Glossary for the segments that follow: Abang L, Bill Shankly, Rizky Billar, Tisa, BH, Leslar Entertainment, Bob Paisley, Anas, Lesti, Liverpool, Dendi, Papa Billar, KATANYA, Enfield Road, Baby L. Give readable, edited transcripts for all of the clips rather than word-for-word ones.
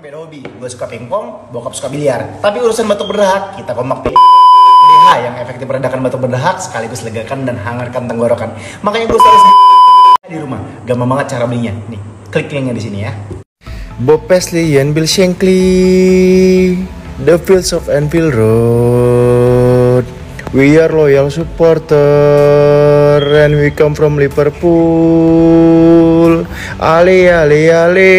emang beda hobi. Gue suka pingpong, bokap suka biliar. Tapi urusan batuk berdahak, kita kompak BH yang efektif meredakan batuk berdahak sekaligus legakan dan hangatkan tenggorokan. Makanya gue harus di rumah. Gampang banget cara belinya. Nih, klik linknya di sini ya. Bob Paisley and Bill Shankly, the fields of Enfield Road. We are loyal supporter and we come from Liverpool. Ale ale ale.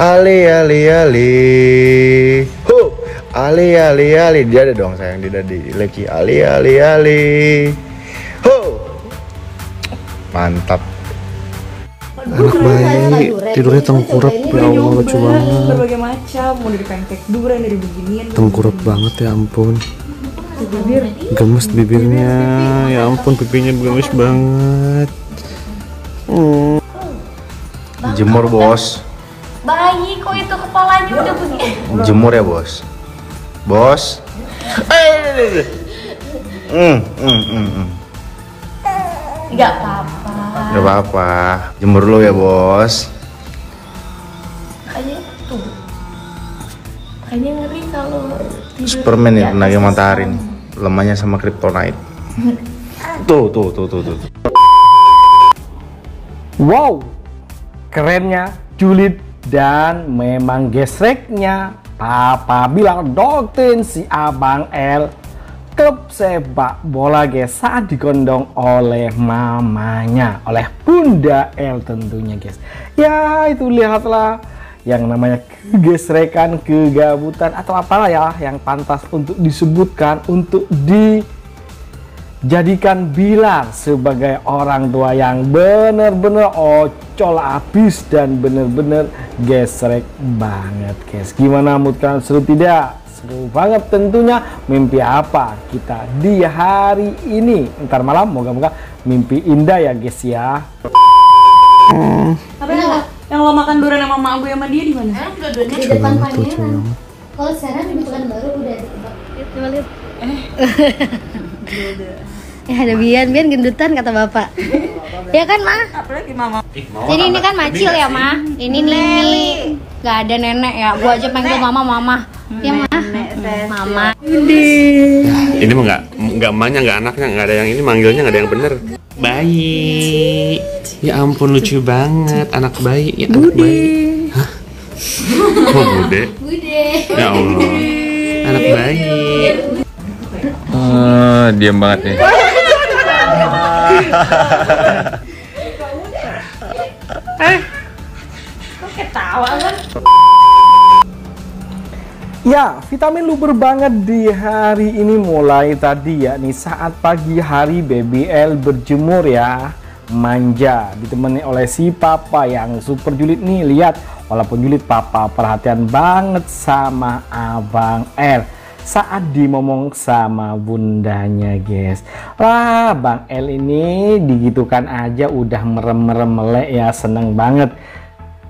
Ale ale ale. Ho, ale ale ale. Dia ada dong sayang, dia ada di leki. Ale ale ale. Ho. Mantap. Anak bayi, tidurnya tengkurap, ya Allah lucu banget. Berbagai macam, mau dari pancake durian, dari beginian. Tengkurap banget ya ampun. Gemes bibirnya, ya ampun pipinya gemes banget. Jemur bos. Bayi kok itu kepalanya udah begini. Jemur ya bos. Bos. Nggak apa-apa. Nggak apa-apa. Jemur lo ya bos. Kayaknya tuh. Kayaknya ngeri kalau Superman ya, tenaga matahari. Lemahnya sama kryptonite. Tuh. Wow. Kerennya julid dan memang gesreknya Papa Billar doktrin si Abang L. Klub sepak bola guys saat digondong oleh mamanya, oleh Bunda L tentunya guys. Ya itu lihatlah yang namanya kegesrekan, kegabutan atau apalah ya yang pantas untuk disebutkan, untuk dijadikan Billar sebagai orang tua yang bener-bener ocol abis dan bener-bener gesrek banget guys. Gimana mood kalian, seru tidak? Seru banget tentunya. Mimpi apa kita di hari ini? Ntar malam moga-moga mimpi indah ya guys ya. Tapi yang lo makan durian sama mak gue sama dia di mana? Dua-duanya di depan pangeran. Kalau sekarang di bukan baru udah di tempat. Coba lihat. Ya ada Bian gendutan kata bapak. Ya kan ma? Apalagi mama. Jadi ini kan macil ya ma? Ini Leli. Gak ada nenek ya, gua aja panggil mama. Ya ma? Mama. Ini mah nggak mamanya, nggak anaknya, nggak ada yang ini manggilnya nggak ada yang bener. Bayi. Ya ampun lucu banget anak bayi. Ya anak bayi. Hah? Kok bude? Bude. Ya Allah. Anak bayi. Diam banget nih. Kok ketawa kan? Ya, vitamin luber banget di hari ini mulai tadi ya nih saat pagi hari Baby L berjemur ya manja ditemani oleh si Papa yang super julid nih lihat, walaupun julid Papa perhatian banget sama Abang L saat dimomong sama bundanya guys. Lah Bang L ini digitukan aja udah merem-merem melek ya, seneng banget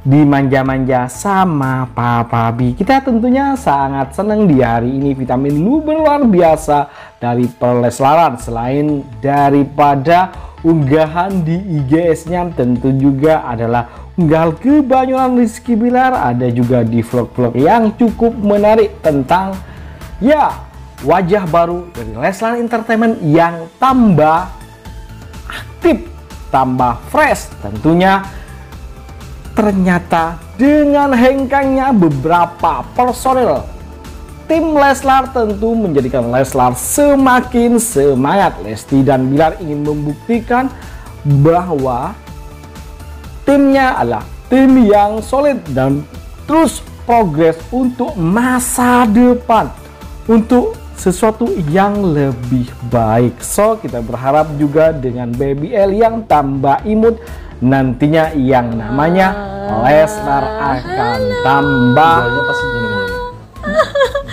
dimanja-manja sama Papa B. Kita tentunya sangat seneng di hari ini, vitamin luar biasa dari Leslaran. Selain daripada unggahan di IGS-nya tentu juga adalah unggahan kebanyakan Rizky Billar, ada juga di vlog-vlog yang cukup menarik tentang ya, wajah baru dari Leslar Entertainment yang tambah aktif, tambah fresh. Tentunya ternyata dengan hengkangnya beberapa personil tim Leslar tentu menjadikan Leslar semakin semangat. Lesti dan Billar ingin membuktikan bahwa timnya adalah tim yang solid dan terus progres untuk masa depan, untuk sesuatu yang lebih baik. So kita berharap juga dengan Baby L yang tambah imut nantinya yang namanya Leslar akan tambah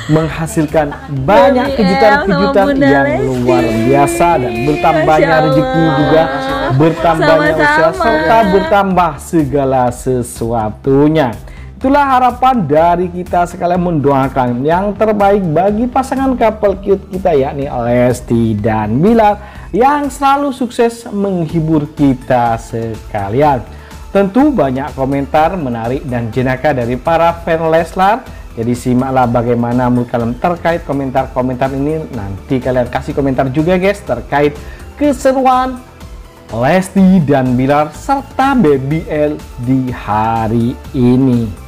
menghasilkan banyak kejutan-kejutan yang luar biasa dan bertambahnya rezeki juga, bertambahnya usia serta bertambah segala sesuatunya. Itulah harapan dari kita sekalian, mendoakan yang terbaik bagi pasangan couple cute kita yakni Lesti dan Billar yang selalu sukses menghibur kita sekalian. Tentu banyak komentar menarik dan jenaka dari para fan Leslar. Jadi simaklah bagaimana menurut kalian terkait komentar-komentar ini. Nanti kalian kasih komentar juga guys terkait keseruan Lesti dan Billar serta Baby L di hari ini.